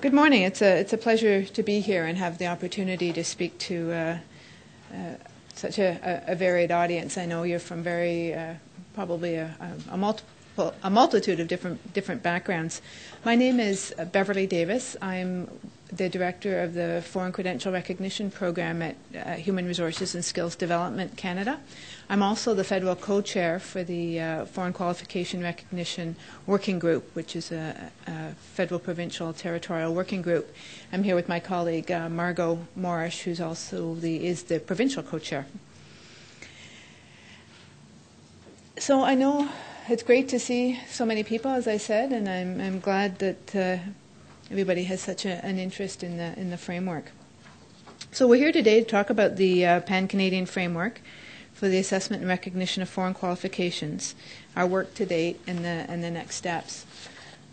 Good morning. It's a pleasure to be here and have the opportunity to speak to such a varied audience. I know you're from very probably a multitude of different backgrounds. My name is Beverly Davis. I'm the director of the Foreign Credential Recognition Program at Human Resources and Skills Development Canada. I'm also the federal co-chair for the Foreign Qualification Recognition Working Group, which is a federal, provincial, territorial working group. I'm here with my colleague Margot Morris, who's also the provincial co-chair. So I know it's great to see so many people, as I said, and I'm glad that everybody has such an interest in the framework. So we're here today to talk about the Pan-Canadian Framework for the Assessment and Recognition of Foreign Qualifications, our work to date, and the next steps.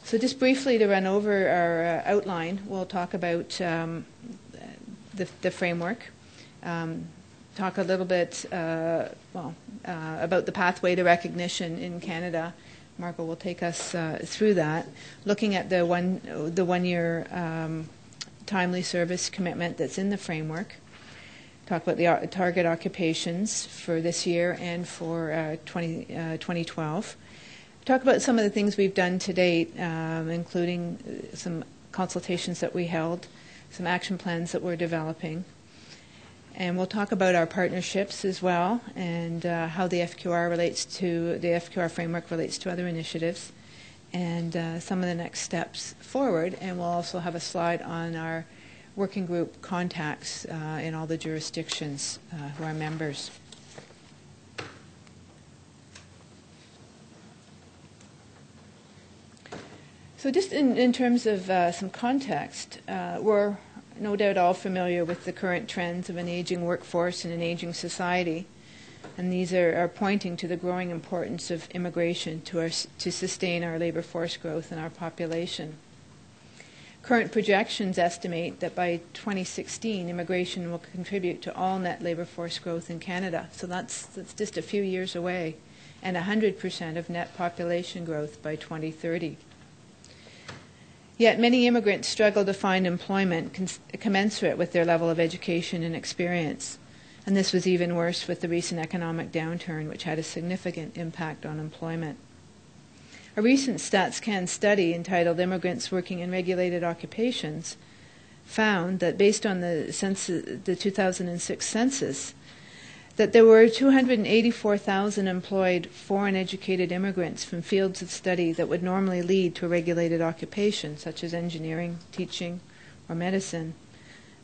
So just briefly to run over our outline, we'll talk about the framework, talk a little bit about the pathway to recognition in Canada. Margot will take us through that, looking at the one-year timely service commitment that's in the framework. Talk about the target occupations for this year and for 2012. Talk about some of the things we've done to date, including some consultations that we held, some action plans that we're developing. And we'll talk about our partnerships as well, and how the FQR relates to the FQR framework relates to other initiatives, and some of the next steps forward. And we'll also have a slide on our working group contacts in all the jurisdictions who are members. So just in terms of some context, we're no doubt all familiar with the current trends of an aging workforce and an aging society, and these are pointing to the growing importance of immigration to sustain our labor force growth and our population. Current projections estimate that by 2016, immigration will contribute to all net labor force growth in Canada, so that's just a few years away, and 100% of net population growth by 2030. Yet many immigrants struggle to find employment commensurate with their level of education and experience, and this was even worse with the recent economic downturn, which had a significant impact on employment. A recent StatsCan study entitled Immigrants Working in Regulated Occupations found that, based on the 2006 census, that there were 284,000 employed foreign educated immigrants from fields of study that would normally lead to a regulated occupation, such as engineering, teaching, or medicine.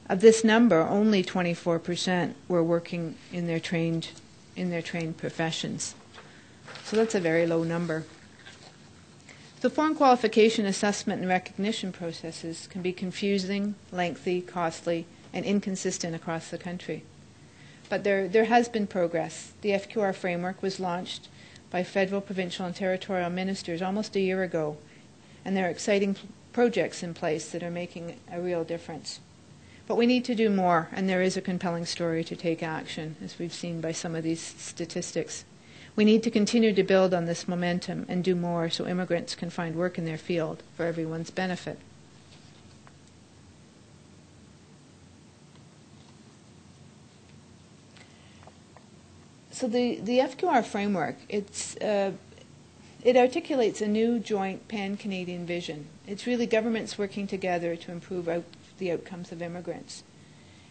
Of this number, only 24% were working in their trained professions. So that's a very low number. The foreign qualification assessment and recognition processes can be confusing, lengthy, costly, and inconsistent across the country. But there has been progress. The FQR framework was launched by federal, provincial, and territorial ministers almost a year ago, and there are exciting projects in place that are making a real difference. But we need to do more, and there is a compelling story to take action, as we've seen by some of these statistics. We need to continue to build on this momentum and do more so immigrants can find work in their field for everyone's benefit. So the FQR framework, it articulates a new joint pan-Canadian vision. It's really governments working together to improve the outcomes of immigrants.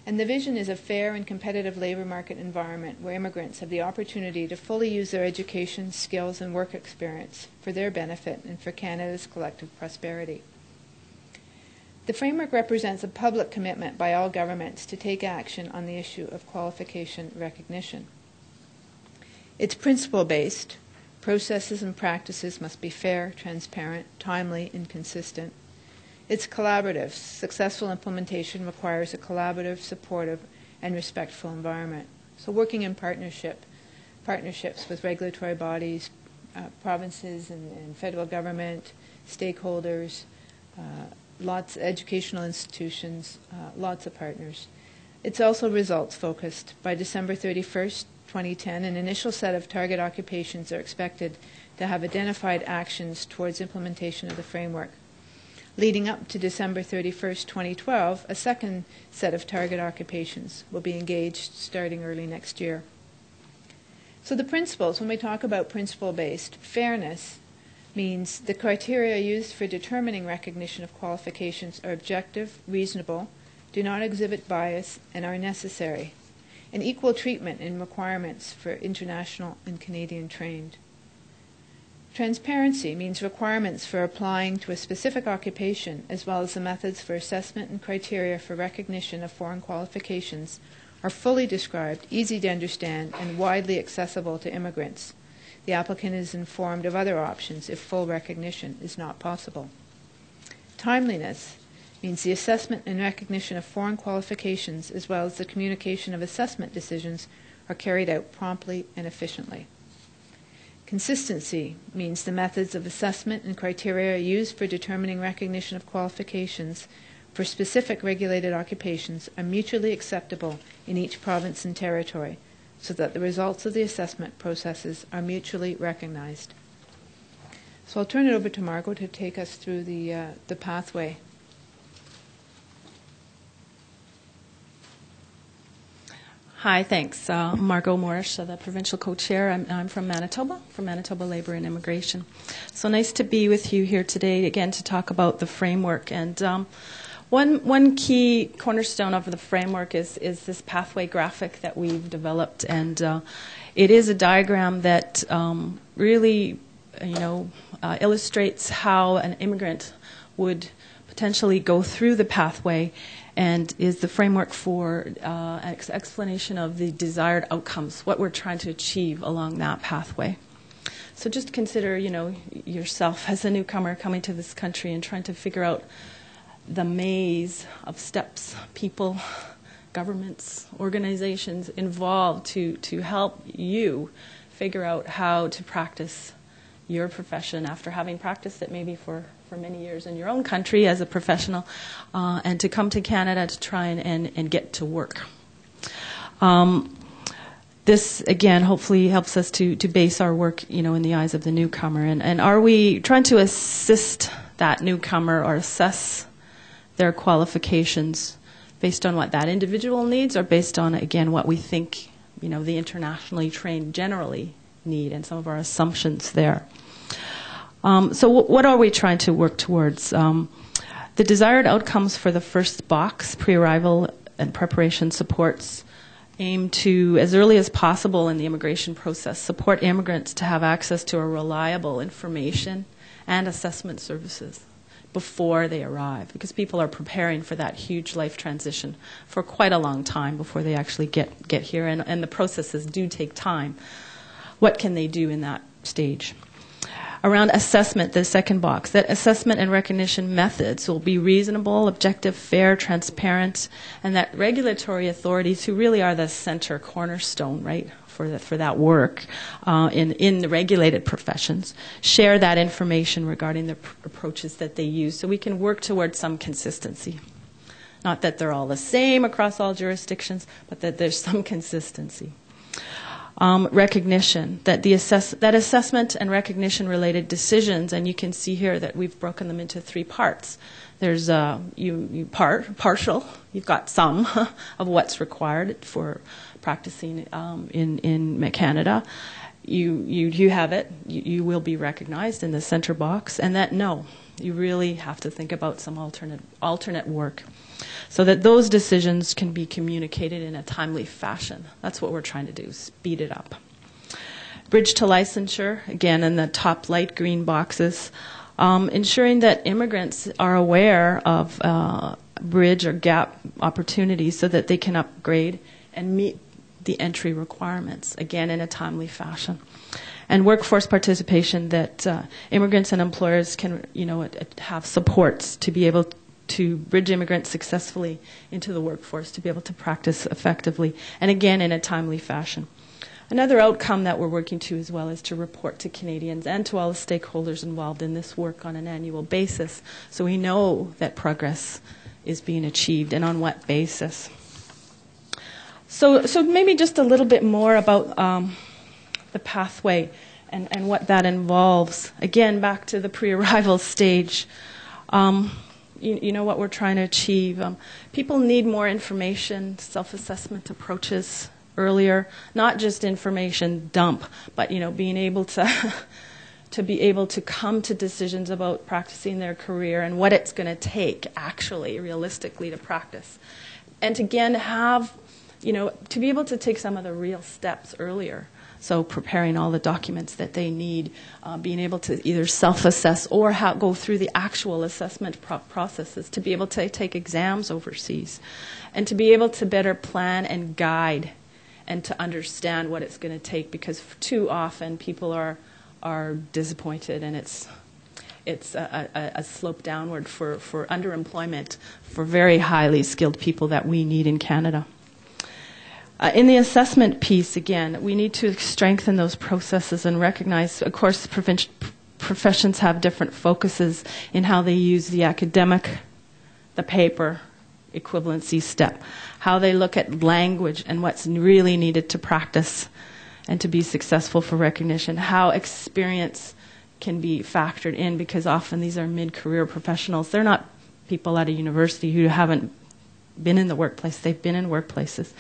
And the vision is a fair and competitive labor market environment where immigrants have the opportunity to fully use their education, skills, and work experience for their benefit and for Canada's collective prosperity. The framework represents a public commitment by all governments to take action on the issue of qualification recognition. It's principle-based. Processes and practices must be fair, transparent, timely, and consistent. It's collaborative. Successful implementation requires a collaborative, supportive, and respectful environment. So working in partnerships with regulatory bodies, provinces and federal government, stakeholders, lots of educational institutions, lots of partners. It's also results-focused. By December 31st, 2010, an initial set of target occupations are expected to have identified actions towards implementation of the framework. Leading up to December 31st, 2012, a second set of target occupations will be engaged starting early next year. So the principles, when we talk about principle-based, fairness means the criteria used for determining recognition of qualifications are objective, reasonable, do not exhibit bias, and are necessary, and equal treatment in requirements for international and Canadian trained. Transparency means requirements for applying to a specific occupation, as well as the methods for assessment and criteria for recognition of foreign qualifications, are fully described, easy to understand, and widely accessible to immigrants. The applicant is informed of other options if full recognition is not possible. Timeliness means the assessment and recognition of foreign qualifications, as well as the communication of assessment decisions, are carried out promptly and efficiently. Consistency means the methods of assessment and criteria used for determining recognition of qualifications for specific regulated occupations are mutually acceptable in each province and territory, so that the results of the assessment processes are mutually recognized. So I'll turn it over to Margot to take us through the pathway. Hi, thanks. Margot Morris, the provincial co-chair. I'm from Manitoba Labour and Immigration. So nice to be with you here today again to talk about the framework. And one key cornerstone of the framework is this pathway graphic that we've developed, and it is a diagram that really, illustrates how an immigrant would potentially go through the pathway, and is the framework for explanation of the desired outcomes, what we're trying to achieve along that pathway. So just consider, yourself as a newcomer coming to this country and trying to figure out the maze of steps, people, governments, organizations involved to help you figure out how to practice your profession after having practiced it maybe for many years in your own country as a professional, and to come to Canada to try and get to work. This, again, hopefully helps us to base our work, in the eyes of the newcomer. And are we trying to assist that newcomer or assess their qualifications based on what that individual needs, or based on, again, what we think, the internationally trained generally need, and some of our assumptions there? So what are we trying to work towards? The desired outcomes for the first box, pre-arrival and preparation supports, aim to, as early as possible in the immigration process, support immigrants to have access to reliable information and assessment services before they arrive, because people are preparing for that huge life transition for quite a long time before they actually get here, and the processes do take time. What can they do in that stage? Around assessment, the second box, that assessment and recognition methods will be reasonable, objective, fair, transparent, and that regulatory authorities, who really are the center cornerstone, right, for that work in the regulated professions, share that information regarding the approaches that they use, so we can work towards some consistency. Not that they're all the same across all jurisdictions, but that there's some consistency. Recognition, that that assessment and recognition-related decisions, and you can see here that we've broken them into three parts. There's partial. You've got some of what's required for practicing in Canada. You have it. You will be recognized in the center box, and that no, you really have to think about some alternate work, so that those decisions can be communicated in a timely fashion. That's what we're trying to do, speed it up. Bridge to licensure, again, in the top light green boxes, ensuring that immigrants are aware of bridge or gap opportunities so that they can upgrade and meet the entry requirements, again, in a timely fashion. And workforce participation, that immigrants and employers can, have supports to be able to bridge immigrants successfully into the workforce, to be able to practice effectively, and again in a timely fashion. Another outcome that we're working to as well is to report to Canadians and to all the stakeholders involved in this work on an annual basis, so we know that progress is being achieved and on what basis. So maybe just a little bit more about the pathway and what that involves. Again, back to the pre-arrival stage. you know what we're trying to achieve. People need more information, self-assessment approaches earlier, not just information dump, but being able to to come to decisions about practicing their career and what it's going to take actually, realistically, to practice, and again have to be able to take some of the real steps earlier. So preparing all the documents that they need, being able to either self-assess or go through the actual assessment processes, to be able to take exams overseas, and to be able to better plan and guide and to understand what it's going to take, because too often people are disappointed, and it's a slope downward for underemployment for very highly skilled people that we need in Canada. In the assessment piece, again, we need to strengthen those processes and recognize, of course, professions have different focuses in how they use the academic, the paper equivalency step, how they look at language and what's really needed to practice and to be successful for recognition, how experience can be factored in, because often these are mid-career professionals. They're not people at a university who haven't been in the workplace, they've been in workplaces,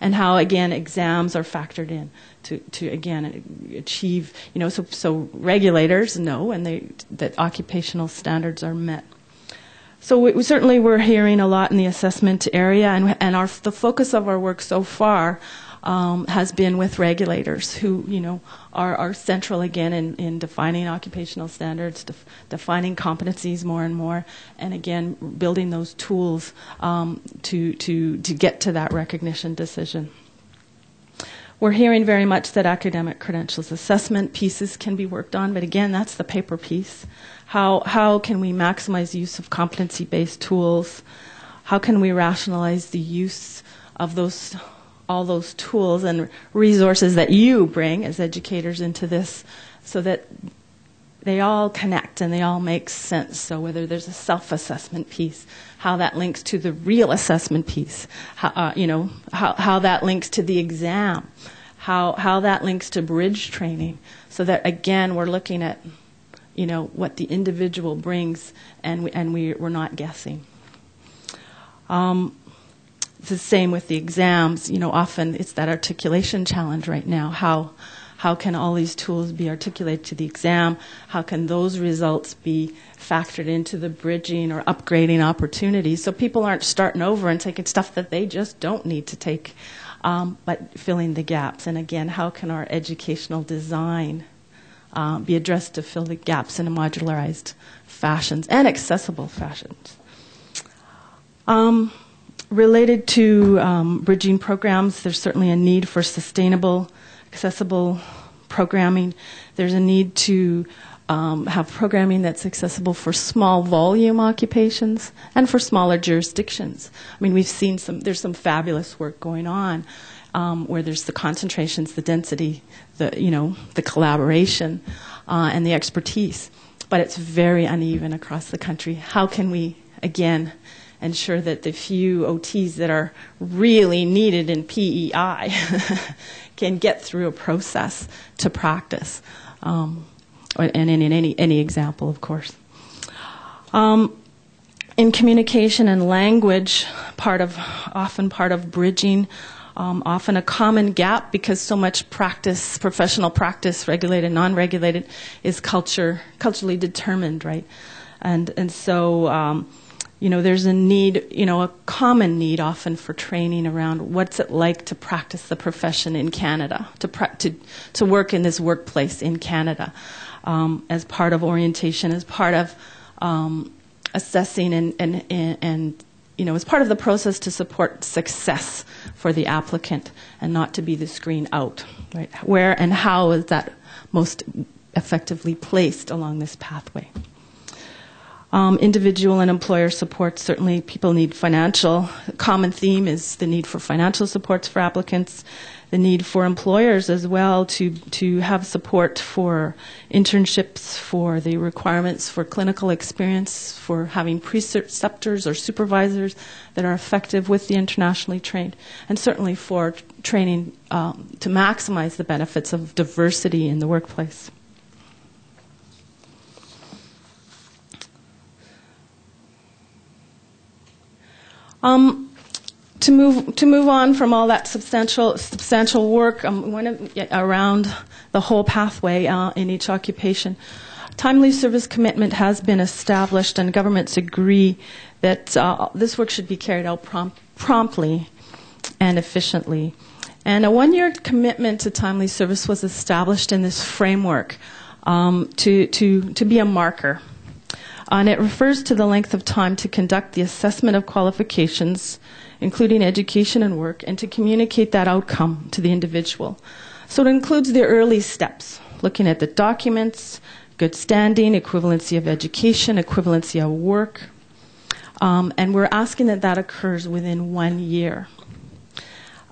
and how again exams are factored in to again achieve, so regulators know and that occupational standards are met. So we're hearing a lot in the assessment area, and the focus of our work so far has been with regulators who are central again in defining occupational standards, defining competencies more and more, and again building those tools to get to that recognition decision. We're hearing very much that academic credentials assessment pieces can be worked on, but again that's the paper piece. How can we maximize use of competency-based tools? How can we rationalize the use of all those tools and resources that you bring as educators into this, so that they all connect and they all make sense? So whether there's a self-assessment piece, how that links to the real assessment piece, how that links to the exam, how that links to bridge training, so that again we're looking at what the individual brings, and we're not guessing. The same with the exams. Often it's that articulation challenge right now. How can all these tools be articulated to the exam? How can those results be factored into the bridging or upgrading opportunities, so people aren't starting over and taking stuff that they just don't need to take, but filling the gaps? And again, how can our educational design be addressed to fill the gaps in a modularized fashions and accessible fashions? Related to bridging programs, there's certainly a need for sustainable, accessible programming. There's a need to have programming that's accessible for small volume occupations and for smaller jurisdictions. I mean, we've seen there's some fabulous work going on where there's the concentrations, the density, the collaboration, and the expertise, but it's very uneven across the country. How can we, again, ensure that the few OTs that are really needed in PEI can get through a process to practice, and in any example, of course. In communication and language, often part of bridging, often a common gap, because so much practice, professional practice, regulated, non-regulated, is culturally determined, right? And so there's a need, a common need often for training around what's it like to practice the profession in Canada, to work in this workplace in Canada, as part of orientation, as part of assessing, and as part of the process to support success for the applicant, and not to be the screen out, right? Where and how is that most effectively placed along this pathway? Individual and employer support, certainly people need financial. Common theme is the need for financial supports for applicants, the need for employers as well to have support for internships, for the requirements for clinical experience, for having preceptors or supervisors that are effective with the internationally trained, and certainly for training to maximize the benefits of diversity in the workplace. To move on from all that substantial work around the whole pathway in each occupation, timely service commitment has been established, and governments agree that this work should be carried out promptly and efficiently. And a one-year commitment to timely service was established in this framework to be a marker. And it refers to the length of time to conduct the assessment of qualifications, including education and work, and to communicate that outcome to the individual. So it includes the early steps, looking at the documents, good standing, equivalency of education, equivalency of work. And we're asking that that occurs within 1 year.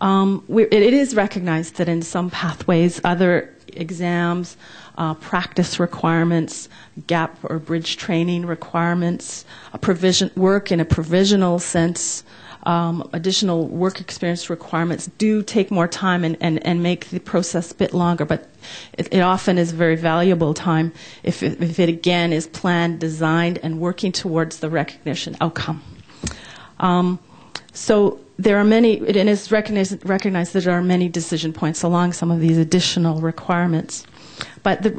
It is recognized that in some pathways, other exams, practice requirements, gap or bridge training requirements, work in a provisional sense, additional work experience requirements do take more time and make the process a bit longer, but it often is very valuable time if it again is planned, designed, and working towards the recognition outcome. So there are many, and it's recognized that there are many decision points along some of these additional requirements. But the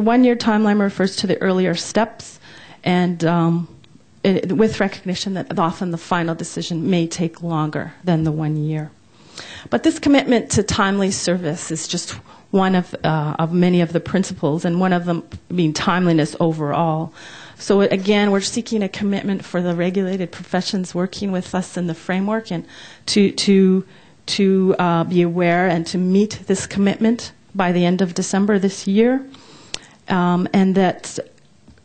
one-year timeline refers to the earlier steps, and with recognition that often the final decision may take longer than the 1 year. But this commitment to timely service is just one of many of the principles, and one of them being timeliness overall. So again, we're seeking a commitment for the regulated professions working with us in the framework, and to be aware and to meet this commitment by the end of December this year, and that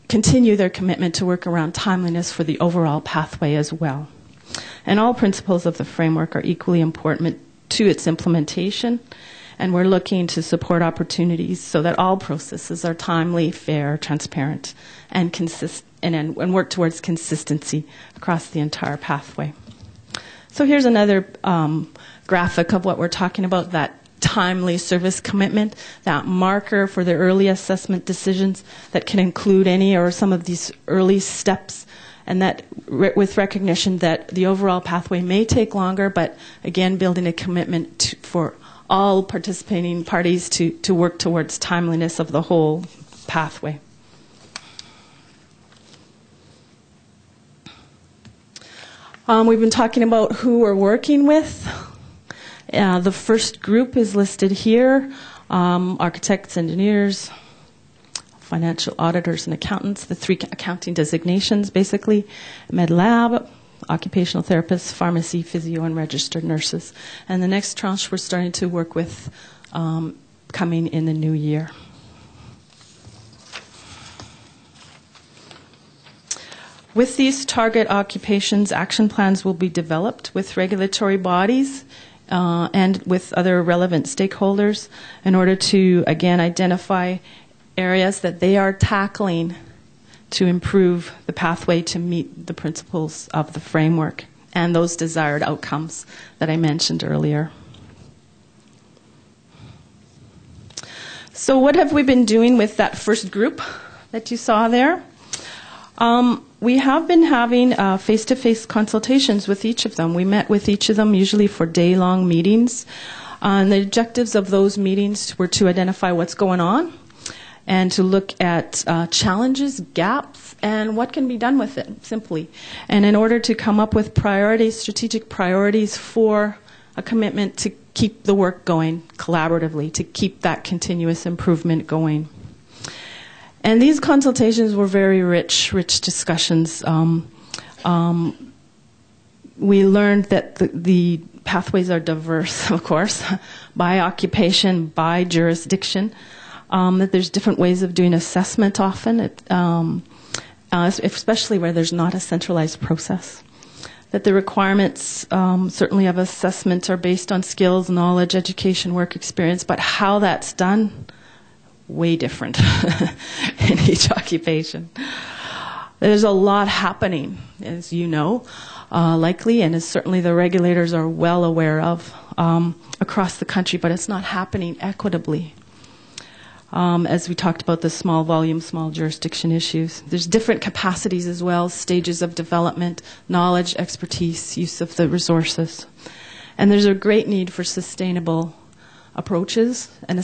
continue their commitment to work around timeliness for the overall pathway as well. And all principles of the framework are equally important to its implementation, and we're looking to support opportunities so that all processes are timely, fair, transparent, and and work towards consistency across the entire pathway. So here's another graphic of what we're talking about, that timely service commitment, that marker for the early assessment decisions that can include any or some of these early steps, and that with recognition that the overall pathway may take longer, but again building a commitment for all participating parties to work towards timeliness of the whole pathway. We've been talking about who we're working with. The first group is listed here, architects, engineers, financial auditors and accountants, the three accounting designations basically, med lab, occupational therapists, pharmacy, physio, and registered nurses. And the next tranche we're starting to work with coming in the new year. With these target occupations, action plans will be developed with regulatory bodies and with other relevant stakeholders in order to, again, identify areas that they are tackling to improve the pathway to meet the principles of the framework and those desired outcomes that I mentioned earlier. So what have we been doing with that first group that you saw there? We have been having face-to-face consultations with each of them. We met with each of them usually for day-long meetings. And the objectives of those meetings were to identify what's going on and to look at challenges, gaps, and what can be done with it, simply. And in order to come up with priorities, strategic priorities for a commitment to keep the work going collaboratively, to keep that continuous improvement going. And these consultations were very rich discussions. We learned that the pathways are diverse, of course, by occupation, by jurisdiction, that there's different ways of doing assessment often, especially where there's not a centralized process, that the requirements certainly of assessment are based on skills, knowledge, education, work experience, but how that's done, way different in each occupation. There's a lot happening, as you know, likely, and as certainly the regulators are well aware of across the country, but it's not happening equitably. as we talked about the small volume, small jurisdiction issues. There's different capacities as well, stages of development, knowledge, expertise, use of the resources. And there's a great need for sustainable approaches and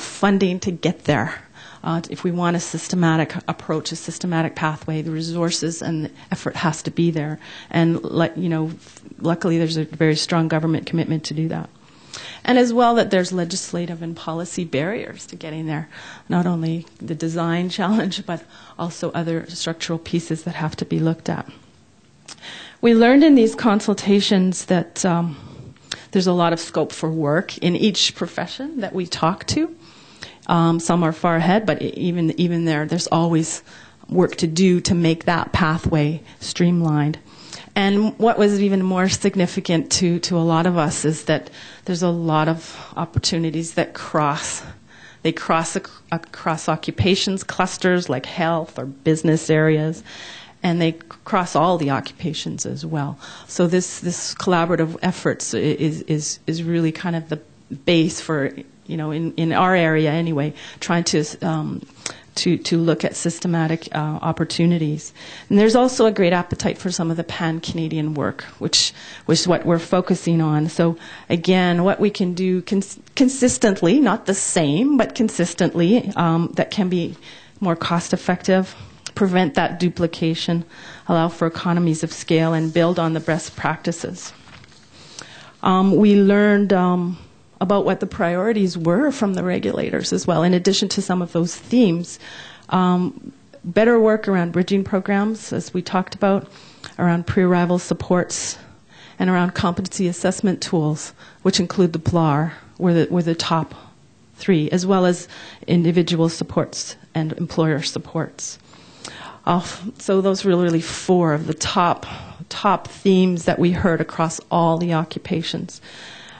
funding to get there. If we want a systematic approach, a systematic pathway, the resources and the effort has to be there. And luckily there's a very strong government commitment to do that. And as well that there's legislative and policy barriers to getting there, not only the design challenge, but also other structural pieces that have to be looked at. We learned in these consultations that there's a lot of scope for work in each profession that we talk to. Some are far ahead, but even there's always work to do to make that pathway streamlined. And what was even more significant to a lot of us is that there's a lot of opportunities that cross. They cross across occupations, clusters like health or business areas, and they cross all the occupations as well. So this collaborative efforts is really kind of the base for, in our area anyway, trying to look at systematic opportunities. And there's also a great appetite for some of the pan-Canadian work, which is what we're focusing on. So again, what we can do consistently, not the same, but consistently, that can be more cost-effective, prevent that duplication, allow for economies of scale, and build on the best practices. We learned about what the priorities were from the regulators as well, in addition to some of those themes. Better work around bridging programs, as we talked about, around pre-arrival supports, and around competency assessment tools, which include the PLAR, were the top three, as well as individual supports and employer supports. So those were really four of the top themes that we heard across all the occupations.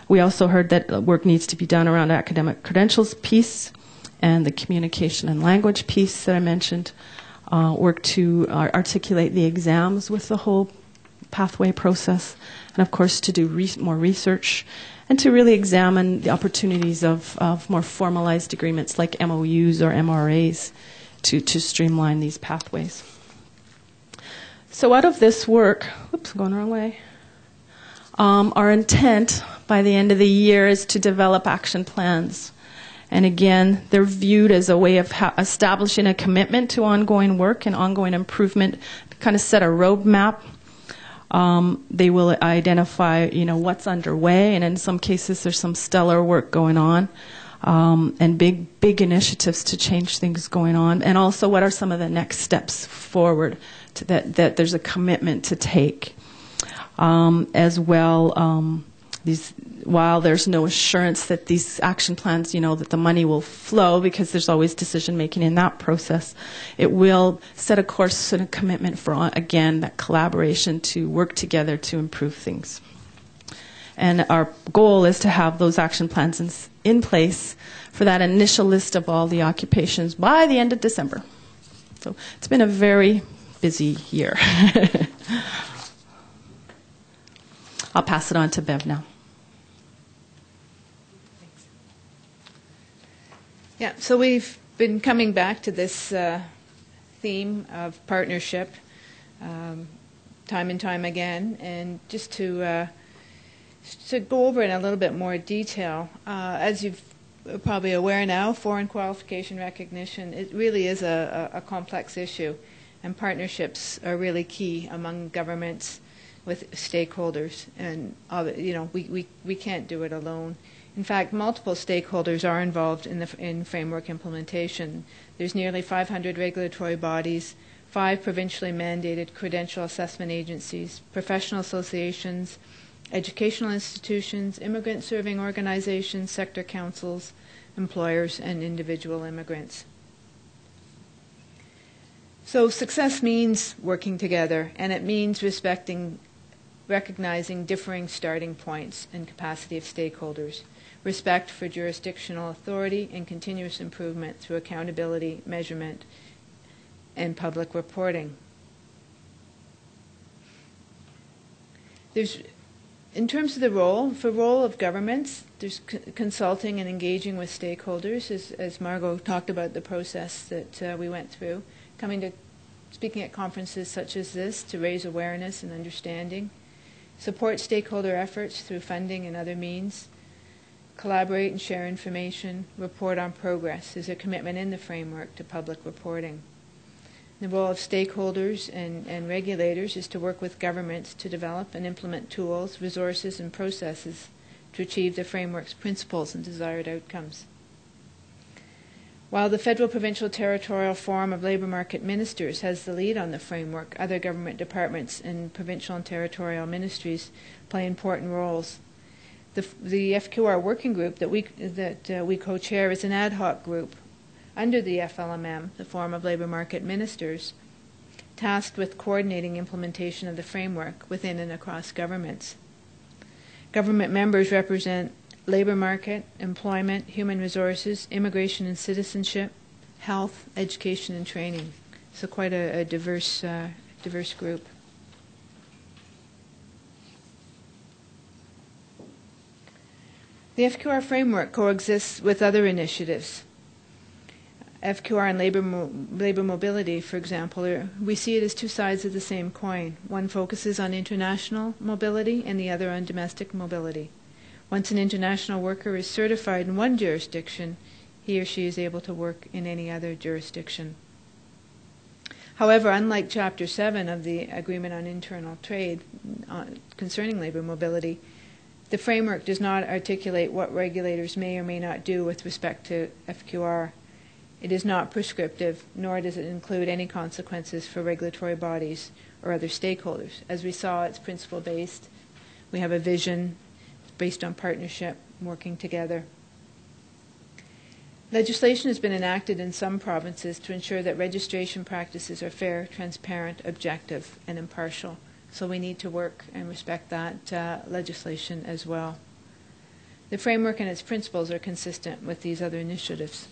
We also heard that work needs to be done around academic credentials piece and the communication and language piece that I mentioned, work to articulate the exams with the whole pathway process, and of course to do more research and to really examine the opportunities of more formalized agreements like MOUs or MRAs to streamline these pathways. So out of this work, oops, going the wrong way, our intent by the end of the year is to develop action plans. And again, they're viewed as a way of establishing a commitment to ongoing work and ongoing improvement, to kind of set a roadmap. They will identify, what's underway, and in some cases there's some stellar work going on, and big initiatives to change things going on, and also what are some of the next steps forward to that there's a commitment to take. As well, while there's no assurance that these action plans, that the money will flow, because there's always decision making in that process, it will set a course and a commitment for, again, that collaboration to work together to improve things. And our goal is to have those action plans in place for that initial list of all the occupations by the end of December. So it's been a very busy year. I'll pass it on to Bev now. Thanks. Yeah, so we've been coming back to this theme of partnership time and time again, and just to go over it in a little bit more detail, as you're probably aware now, foreign qualification recognition, it really is a complex issue, and partnerships are really key among governments with stakeholders, and we can't do it alone. In fact, multiple stakeholders are involved in framework implementation. There's nearly 500 regulatory bodies, 5 provincially mandated credential assessment agencies, professional associations, educational institutions, immigrant serving organizations, sector councils, employers, and individual immigrants. So success means working together, and it means recognizing differing starting points and capacity of stakeholders, respect for jurisdictional authority, and continuous improvement through accountability, measurement, and public reporting. There's In terms of the role, for role of governments, there's consulting and engaging with stakeholders, as Margot talked about the process that we went through, coming to speaking at conferences such as this to raise awareness and understanding, support stakeholder efforts through funding and other means, collaborate and share information, report on progress. There's a commitment in the framework to public reporting. The role of stakeholders and regulators is to work with governments to develop and implement tools, resources, and processes to achieve the framework's principles and desired outcomes. While the Federal, Provincial, Territorial Forum of Labour Market Ministers has the lead on the framework, other government departments and provincial and territorial ministries play important roles. The FQR working group that we co-chair is an ad hoc group under the FLMM, the Forum of Labour Market Ministers, tasked with coordinating implementation of the framework within and across governments. Government members represent labour market, employment, human resources, immigration and citizenship, health, education and training. So quite a diverse group. The FQR framework coexists with other initiatives. FQR and labor mobility, for example, we see it as two sides of the same coin. One focuses on international mobility and the other on domestic mobility. Once an international worker is certified in one jurisdiction, he or she is able to work in any other jurisdiction. However, unlike Chapter 7 of the Agreement on Internal Trade concerning labor mobility, the framework does not articulate what regulators may or may not do with respect to FQR. It is not prescriptive, nor does it include any consequences for regulatory bodies or other stakeholders. As we saw, it's principle-based. We have a vision based on partnership, working together. Legislation has been enacted in some provinces to ensure that registration practices are fair, transparent, objective, and impartial. So we need to work and respect that legislation as well. The framework and its principles are consistent with these other initiatives.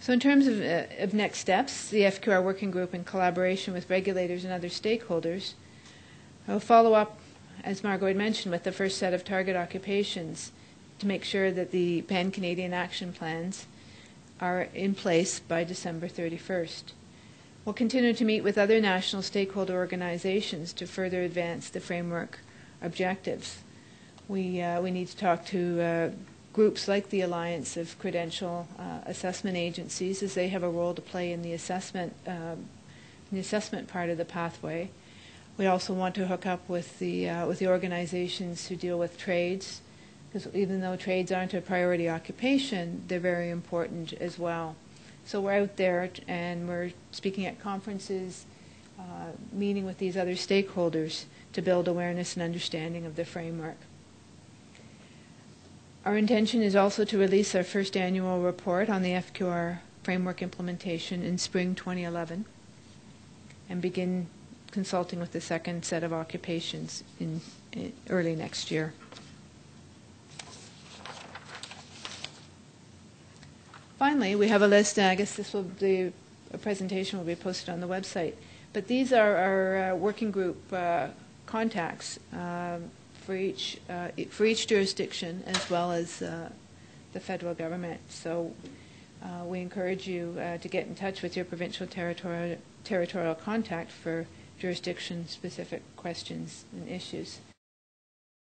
So in terms of next steps, the FQR Working Group, in collaboration with regulators and other stakeholders, will follow up, as Margot had mentioned, with the first set of target occupations to make sure that the Pan-Canadian Action Plans are in place by December 31st. We'll continue to meet with other national stakeholder organizations to further advance the framework objectives. We need to talk to groups like the Alliance of Credential Assessment Agencies, as they have a role to play in the assessment part of the pathway. We also want to hook up with the organizations who deal with trades, because even though trades aren't a priority occupation, they're very important as well. So we're out there and we're speaking at conferences, meeting with these other stakeholders to build awareness and understanding of the framework. Our intention is also to release our first annual report on the FQR framework implementation in spring 2011 and begin consulting with the second set of occupations in early next year. Finally, we have a list, and I guess the presentation will be posted on the website, but these are our working group contacts for each jurisdiction, as well as the federal government. So we encourage you to get in touch with your provincial territorial contact for jurisdiction-specific questions and issues.